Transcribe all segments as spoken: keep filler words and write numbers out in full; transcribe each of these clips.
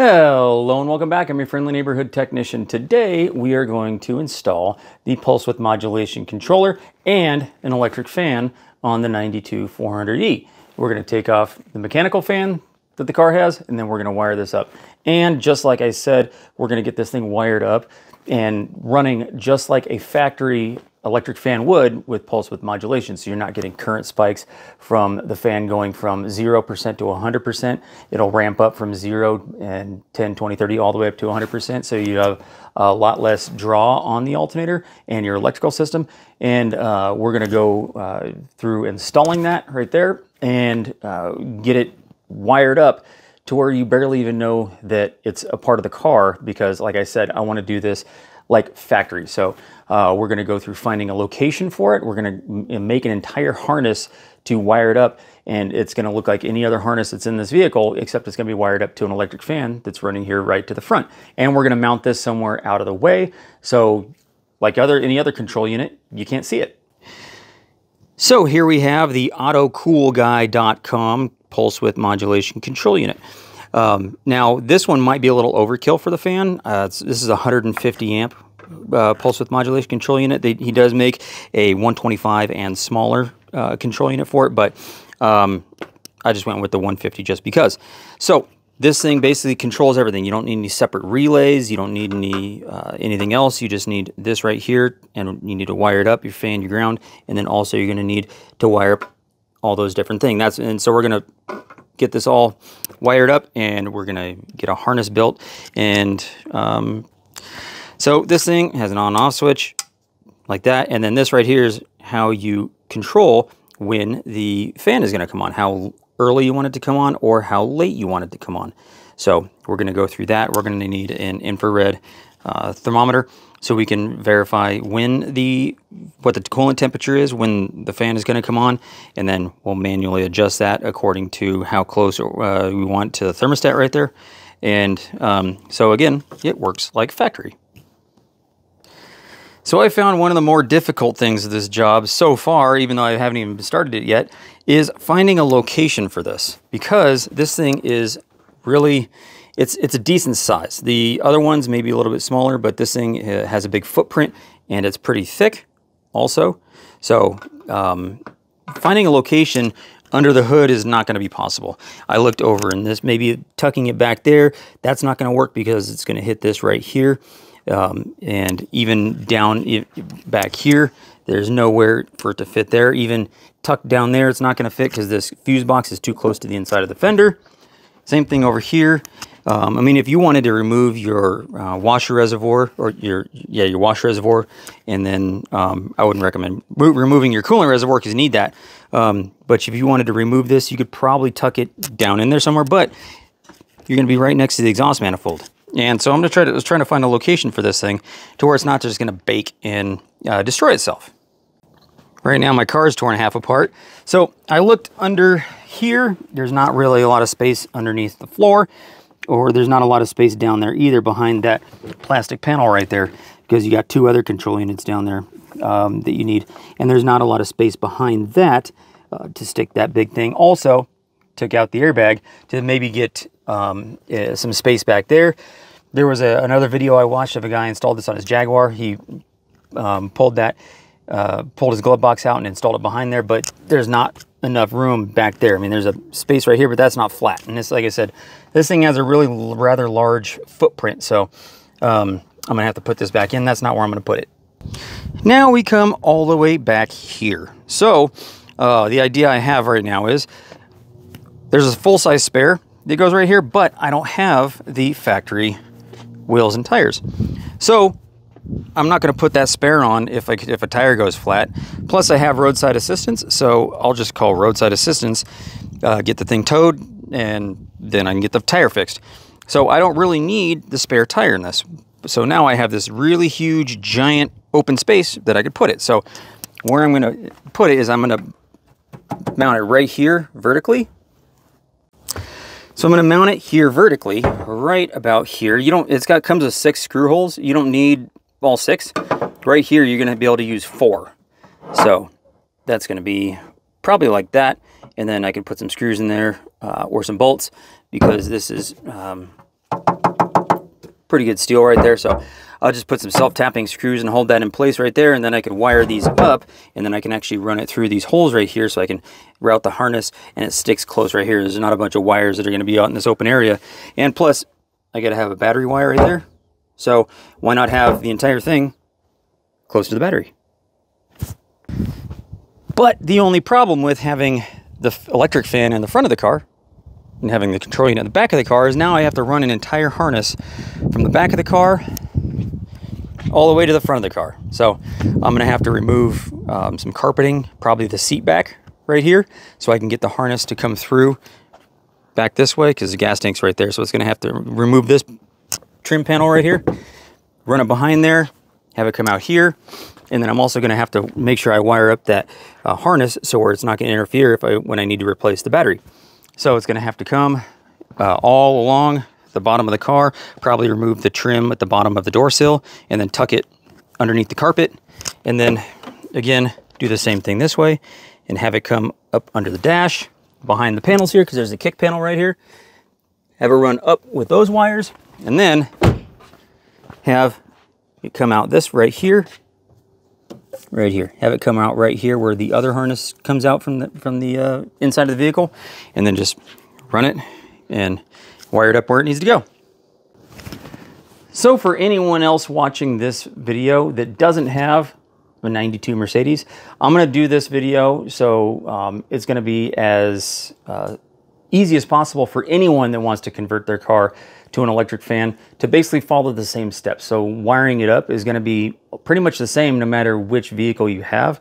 Hello and welcome back. I'm your friendly neighborhood technician. Today we are going to install the pulse width modulation controller and an electric fan on the ninety-two four hundred E. We're going to take off the mechanical fan that the car has and then we're going to wire this up. And just like I said, we're going to get this thing wired up and running just like a factory electric fan would with pulse width modulation. So you're not getting current spikes from the fan going from zero percent to one hundred percent. It'll ramp up from zero and ten, twenty, thirty, all the way up to one hundred percent. So you have a lot less draw on the alternator and your electrical system. And uh, we're gonna go uh, through installing that right there and uh, get it wired up to where you barely even know that it's a part of the car, because like I said, I wanna do this like factory. So uh, we're gonna go through finding a location for it. We're gonna make an entire harness to wire it up, and it's gonna look like any other harness that's in this vehicle, except it's gonna be wired up to an electric fan that's running here right to the front. And we're gonna mount this somewhere out of the way. So like other any other control unit, you can't see it. So here we have the Auto Cool Guy dot com pulse width modulation control unit. Um, now, this one might be a little overkill for the fan. Uh, it's, this is a one hundred fifty amp uh, pulse width modulation control unit. They, he does make a one twenty-five and smaller uh, control unit for it, but um, I just went with the one fifty just because. So this thing basically controls everything. You don't need any separate relays. You don't need any uh, anything else. You just need this right here, and you need to wire it up, your fan, your ground, and then also you're going to need to wire up all those different things. That's, and so we're going to get this all wired up and we're gonna get a harness built. And um, so this thing has an on off switch like that, and then this right here is how you control when the fan is gonna come on, how early you want it to come on or how late you want it to come on. So we're gonna go through that. We're gonna need an infrared uh, thermometer so we can verify when the what the coolant temperature is when the fan is going to come on, and then we'll manually adjust that according to how close uh, we want to the thermostat right there. And um, so again, it works like factory. So I found one of the more difficult things of this job so far, even though I haven't even started it yet, is finding a location for this, because this thing is really, It's, it's a decent size. The other ones may be a little bit smaller, but this thing has a big footprint and it's pretty thick also. So um, finding a location under the hood is not gonna be possible. I looked over in this, maybe tucking it back there. That's not gonna work because it's gonna hit this right here. Um, and even down back here, there's nowhere for it to fit there. Even tucked down there, it's not gonna fit because this fuse box is too close to the inside of the fender. Same thing over here. Um, I mean, if you wanted to remove your uh, washer reservoir or your, yeah, your washer reservoir, and then um, I wouldn't recommend re removing your coolant reservoir because you need that. Um, but if you wanted to remove this, you could probably tuck it down in there somewhere, but you're going to be right next to the exhaust manifold. And so I'm going to try to, I was trying to find a location for this thing to where it's not just going to bake and uh, destroy itself. Right now my car is torn half apart. So I looked under here. There's not really a lot of space underneath the floor, or there's not a lot of space down there either behind that plastic panel right there, because you got two other control units down there um, that you need. And there's not a lot of space behind that uh, to stick that big thing. Also, took out the airbag to maybe get um, uh, some space back there. There was a, another video I watched of a guy installed this on his Jaguar. He um, pulled that, uh, pulled his glove box out and installed it behind there, but there's not enough room back there. I mean, there's a space right here, but that's not flat. And this, like I said, this thing has a really rather large footprint. So um, I'm gonna have to put this back in. That's not where I'm gonna put it. Now we come all the way back here. So uh, the idea I have right now is there's a full-size spare that goes right here, but I don't have the factory wheels and tires. So I'm not going to put that spare on if I could, if a tire goes flat. Plus I have roadside assistance, so I'll just call roadside assistance, uh, get the thing towed, and then I can get the tire fixed. So I don't really need the spare tire in this. So now I have this really huge, giant open space that I could put it. So where I'm going to put it is I'm going to mount it right here vertically. So I'm going to mount it here vertically, right about here. You don't, it's got, comes with six screw holes. You don't need all six. Right here, you're going to be able to use four. So that's going to be probably like that. And then I can put some screws in there uh, or some bolts, because this is um, pretty good steel right there. So I'll just put some self-tapping screws and hold that in place right there, and then I can wire these up, and then I can actually run it through these holes right here so I can route the harness, and it sticks close right here. There's not a bunch of wires that are going to be out in this open area. And plus, I got to have a battery wire right there. So why not have the entire thing close to the battery? But the only problem with having the electric fan in the front of the car and having the control unit in the back of the car is now I have to run an entire harness from the back of the car all the way to the front of the car. So I'm going to have to remove um, some carpeting, probably the seat back right here, so I can get the harness to come through back this way, because the gas tank's right there. So it's going to have to remove this trim panel right here, run it behind there, have it come out here. And then I'm also going to have to make sure I wire up that uh, harness so where it's not going to interfere if I, when I need to replace the battery. So it's going to have to come uh, all along the bottom of the car, probably remove the trim at the bottom of the door sill, and then tuck it underneath the carpet, and then again do the same thing this way and have it come up under the dash behind the panels here, because there's the kick panel right here. Have it run up with those wires, and then have it come out this right here, right here. Have it come out right here where the other harness comes out from the from the uh, inside of the vehicle, and then just run it and wire it up where it needs to go. So for anyone else watching this video that doesn't have a ninety-two Mercedes, I'm going to do this video so um, it's going to be as uh, easy as possible for anyone that wants to convert their car to an electric fan to basically follow the same steps. So wiring it up is going to be pretty much the same no matter which vehicle you have.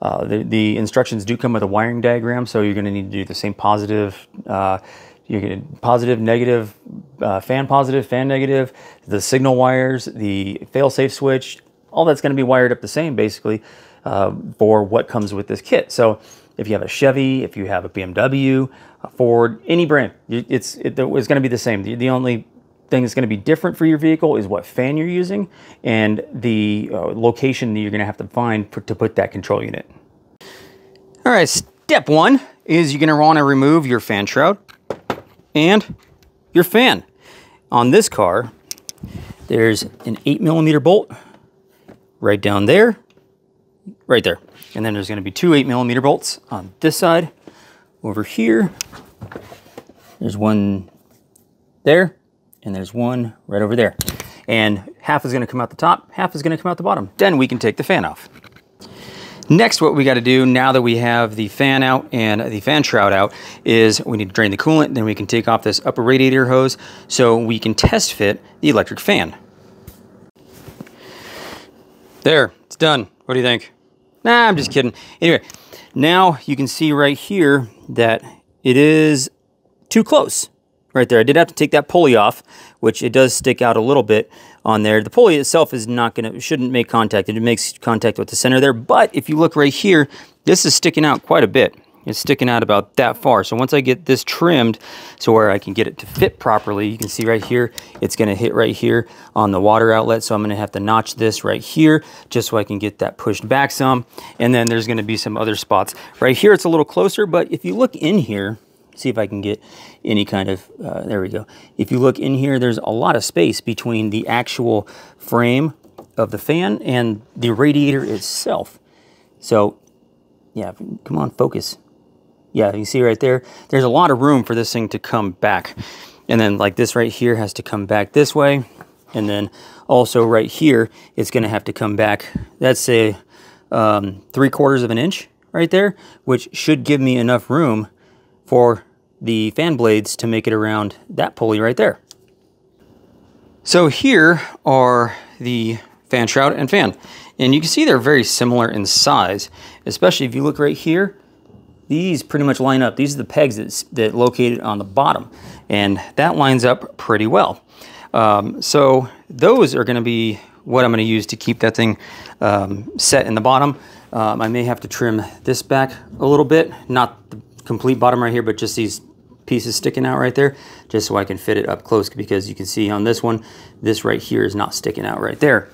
Uh, the, the instructions do come with a wiring diagram, so you're going to need to do the same positive, uh, you're going to positive, negative, uh, fan positive, fan negative, the signal wires, the fail-safe switch, all that's going to be wired up the same basically uh, for what comes with this kit. So if you have a Chevy, if you have a B M W, a Ford, any brand, it's, it, it's going to be the same. The, the only thing that's going to be different for your vehicle is what fan you're using and the uh, location that you're going to have to find for, to put that control unit. All right, step one is you're going to want to remove your fan shroud and your fan. On this car, there's an eight millimeter bolt right down there, right there. And then there's going to be two eight millimeter bolts on this side over here. There's one there, and there's one right over there. And half is going to come out the top, half is going to come out the bottom. Then we can take the fan off. Next, what we got to do now that we have the fan out and the fan shroud out is we need to drain the coolant. Then we can take off this upper radiator hose so we can test fit the electric fan. There, it's done. What do you think? Nah, I'm just kidding. Anyway, now you can see right here that it is too close right there. I did have to take that pulley off, which it does stick out a little bit on there. The pulley itself is not going to, shouldn't make contact. It makes contact with the center there. But if you look right here, this is sticking out quite a bit. It's sticking out about that far. So once I get this trimmed so where I can get it to fit properly, you can see right here, it's going to hit right here on the water outlet. So I'm going to have to notch this right here just so I can get that pushed back some. And then there's going to be some other spots. Right here, it's a little closer, but if you look in here, see if I can get any kind of, uh, there we go. If you look in here, there's a lot of space between the actual frame of the fan and the radiator itself. So yeah, come on, focus. Yeah, you can see right there, there's a lot of room for this thing to come back. And then like this right here has to come back this way. And then also right here, it's gonna have to come back, that's a um, three quarters of an inch right there, which should give me enough room for the fan blades to make it around that pulley right there. So here are the fan shroud and fan. And you can see they're very similar in size, especially if you look right here, these pretty much line up. These are the pegs that's, that located on the bottom, and that lines up pretty well. Um, so those are gonna be what I'm gonna use to keep that thing um, set in the bottom. Um, I may have to trim this back a little bit, not the complete bottom right here, but just these pieces sticking out right there, just so I can fit it up close, because you can see on this one, this right here is not sticking out right there.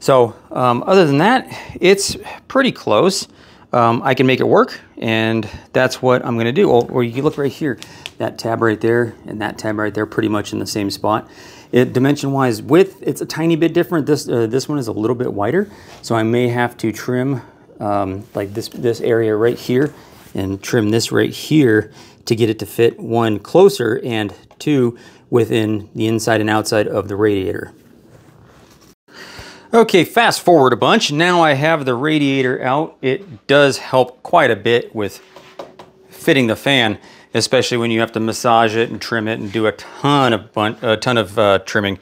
So um, other than that, it's pretty close. Um, I can make it work, and that's what I'm gonna do. Or, or you can look right here. that tab right there and that tab right there pretty much in the same spot. It dimension wise width, it's a tiny bit different. This uh, this one is a little bit wider, so I may have to trim um, like this this area right here and trim this right here to get it to fit, one, closer, and two, within the inside and outside of the radiator. Okay, fast forward a bunch. Now I have the radiator out. It does help quite a bit with fitting the fan, especially when you have to massage it and trim it and do a ton of bun a ton of uh, trimming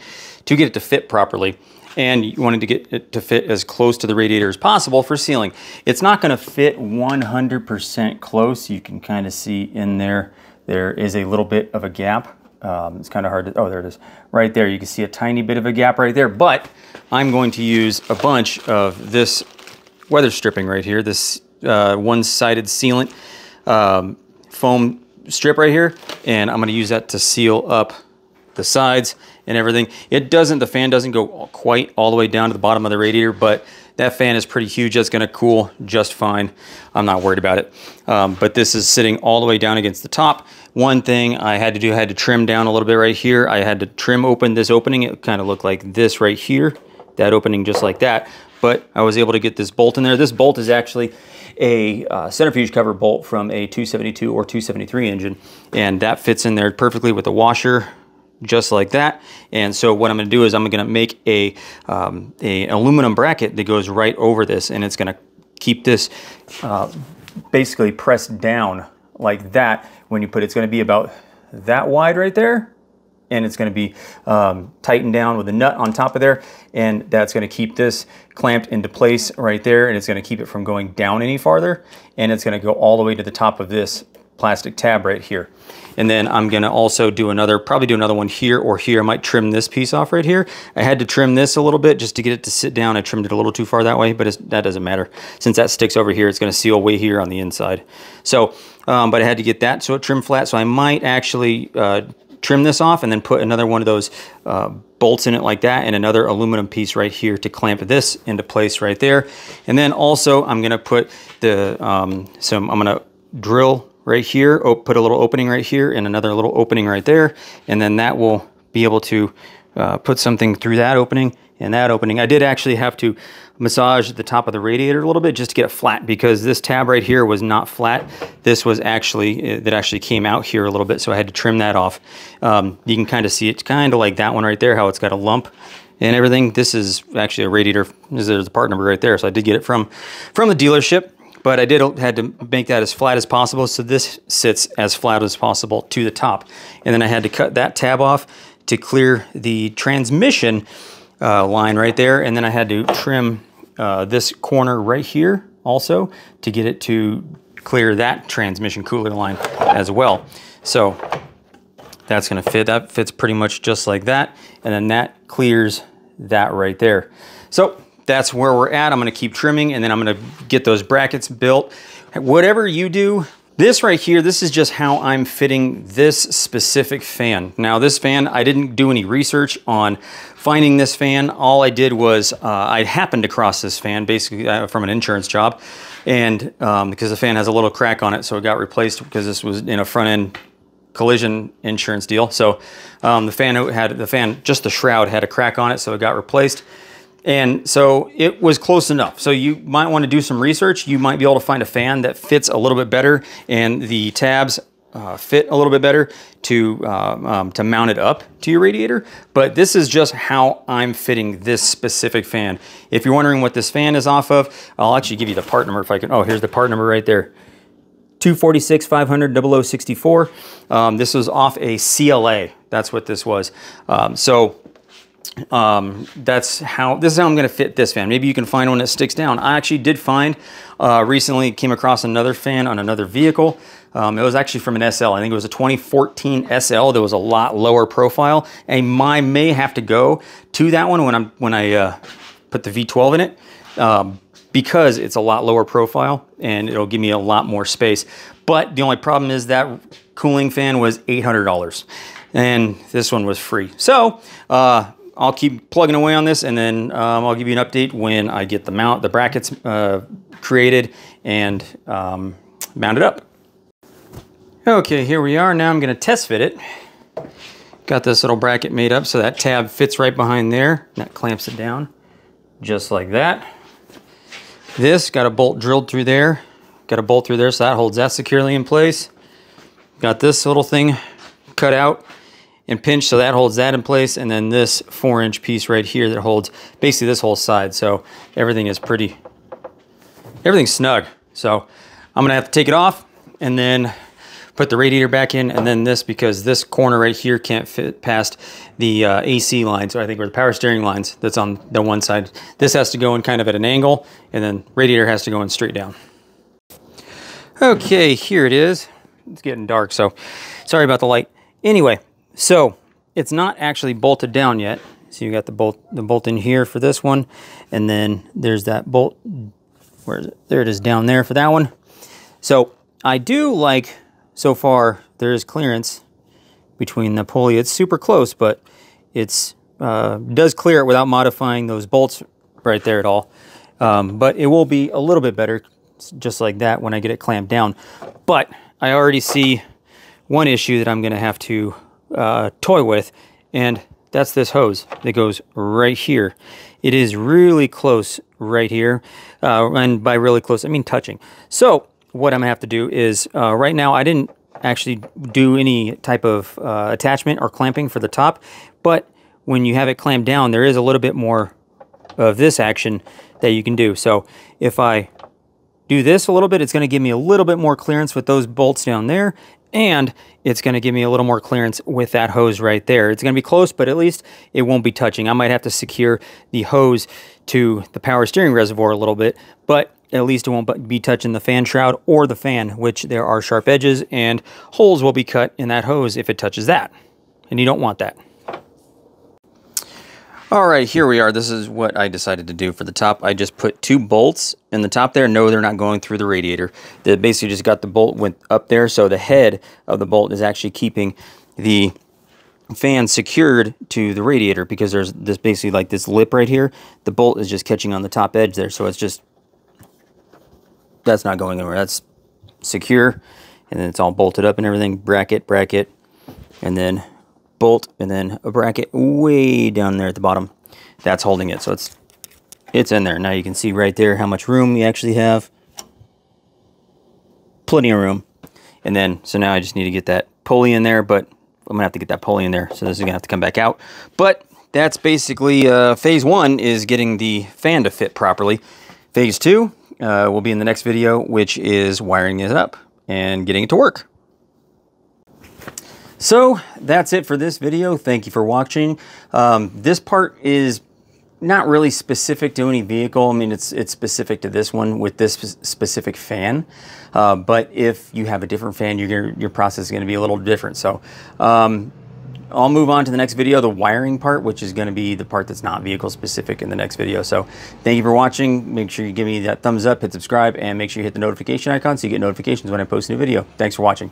to get it to fit properly. And you wanted to get it to fit as close to the radiator as possible for sealing. It's not gonna fit one hundred percent close. You can kind of see in there, there is a little bit of a gap. Um, it's kind of hard to, oh, there it is. Right there, you can see a tiny bit of a gap right there, but I'm going to use a bunch of this weather stripping right here, this uh, one-sided sealant um, foam strip right here, and I'm gonna use that to seal up the sides and everything. It doesn't, the fan doesn't go quite all the way down to the bottom of the radiator, but that fan is pretty huge. That's gonna cool just fine. I'm not worried about it. Um, but this is sitting all the way down against the top. One thing I had to do, I had to trim down a little bit right here. I had to trim open this opening. It kind of looked like this right here, that opening just like that. But I was able to get this bolt in there. This bolt is actually a uh, centrifuge cover bolt from a two seventy-two or two seventy-three engine. And that fits in there perfectly with the washer, just like that. And so what I'm gonna do is I'm gonna make a, um, a aluminum bracket that goes right over this, and it's gonna keep this uh, basically pressed down like that. When you put it, it's gonna be about that wide right there, and it's gonna be um, tightened down with a nut on top of there, and that's gonna keep this clamped into place right there, and it's gonna keep it from going down any farther, and it's gonna go all the way to the top of this plastic tab right here. And then I'm gonna also do another, probably do another one here or here. I might trim this piece off right here. I had to trim this a little bit just to get it to sit down. I trimmed it a little too far that way, but it's, that doesn't matter. Since that sticks over here, it's gonna seal way here on the inside. So, um, but I had to get that so it trimmed flat. So I might actually uh, trim this off and then put another one of those uh, bolts in it like that, and another aluminum piece right here to clamp this into place right there. And then also I'm gonna put the, um, some, I'm gonna drill right here, put a little opening right here and another little opening right there. And then that will be able to uh, put something through that opening and that opening. I did actually have to massage the top of the radiator a little bit just to get it flat, because this tab right here was not flat. This was actually, that actually came out here a little bit. So I had to trim that off. Um, you can kind of see it's kind of like that one right there, how it's got a lump and everything. This is actually a radiator. This is the part number right there. So I did get it from, from the dealership. But I did had to make that as flat as possible, so this sits as flat as possible to the top. And then I had to cut that tab off to clear the transmission uh, line right there. And then I had to trim uh, this corner right here also to get it to clear that transmission cooler line as well. So that's gonna fit, that fits pretty much just like that. And then that clears that right there. So that's where we're at. I'm gonna keep trimming, and then I'm gonna get those brackets built. Whatever you do, this right here, this is just how I'm fitting this specific fan. Now this fan, I didn't do any research on finding this fan. All I did was, uh, I happened across this fan basically uh, from an insurance job, and um, because the fan has a little crack on it, so it got replaced because this was in a front end collision insurance deal. So um, the fan had, the fan, just the shroud had a crack on it, so it got replaced. And so it was close enough. So you might want to do some research. You might be able to find a fan that fits a little bit better, and the tabs uh, fit a little bit better to, uh, um, to mount it up to your radiator. But this is just how I'm fitting this specific fan. If you're wondering what this fan is off of, I'll actually give you the part number if I can. Oh, here's the part number right there. two forty-six five hundred double oh sixty-four. Um, this was off a C L A. That's what this was. Um, so Um, that's how, this is how I'm going to fit this fan. Maybe you can find one that sticks down. I actually did find, uh, recently came across another fan on another vehicle. Um, it was actually from an S L. I think it was a twenty fourteen S L that was a lot lower profile. And I may have to go to that one when I'm, when I, uh, put the V twelve in it, um, because it's a lot lower profile and it'll give me a lot more space. But the only problem is that cooling fan was eight hundred dollars and this one was free. So, uh, I'll keep plugging away on this, and then um, I'll give you an update when I get the mount, the brackets uh, created and um, mounted up. Okay, here we are. Now I'm going to test fit it. Got this little bracket made up so that tab fits right behind there. And that clamps it down just like that. This got a bolt drilled through there. Got a bolt through there, so that holds that securely in place. Got this little thing cut out and pinched, so that holds that in place. And then this four inch piece right here that holds basically this whole side. So everything is pretty, everything's snug. So I'm gonna have to take it off and then put the radiator back in, and then this, because this corner right here can't fit past the uh, A C line. So I think, or the power steering lines that's on the one side. This has to go in kind of at an angle, and then radiator has to go in straight down. Okay, here it is. It's getting dark, so sorry about the light. Anyway, so it's not actually bolted down yet. So you got the bolt, the bolt in here for this one, and then there's that bolt. Where is it? There it is down there for that one. So I do like, so far there is clearance between the pulley. It's super close, but it's uh, does clear it without modifying those bolts right there at all. Um, but it will be a little bit better, just like that, when I get it clamped down. But I already see one issue that I'm going to have to uh, toy with, and that's this hose that goes right here. It is really close right here, uh, and by really close I mean touching. So what I'm gonna have to do is, uh, right now I didn't actually do any type of uh, attachment or clamping for the top, but when you have it clamped down, there is a little bit more of this action that you can do. So if I do this a little bit, it's going to give me a little bit more clearance with those bolts down there, and it's going to give me a little more clearance with that hose right there. It's going to be close, but at least it won't be touching. I might have to secure the hose to the power steering reservoir a little bit, but at least it won't be touching the fan shroud or the fan, which there are sharp edges, and holes will be cut in that hose if it touches that, and you don't want that. All right, here we are. This is what I decided to do for the top. I just put two bolts in the top there. No, they're not going through the radiator. They basically just got the bolt went up there, so the head of the bolt is actually keeping the fan secured to the radiator, because there's this basically like this lip right here. The bolt is just catching on the top edge there, so it's just, that's not going anywhere. That's secure, and then it's all bolted up and everything. Bracket, bracket, and then bolt, and then a bracket way down there at the bottom that's holding it. So it's it's in there. Now you can see right there how much room we actually have. Plenty of room. And then so now I just need to get that pulley in there, but I'm gonna have to get that pulley in there, so this is gonna have to come back out. But that's basically uh phase one, is getting the fan to fit properly. Phase two uh will be in the next video, which is wiring it up and getting it to work. So that's it for this video. Thank you for watching. Um, this part is not really specific to any vehicle. I mean, it's it's specific to this one with this specific fan. Uh, but if you have a different fan, your your process is going to be a little different. So um, I'll move on to the next video, the wiring part, which is going to be the part that's not vehicle specific in the next video. So thank you for watching. Make sure you give me that thumbs up, hit subscribe, and make sure you hit the notification icon so you get notifications when I post a new video. Thanks for watching.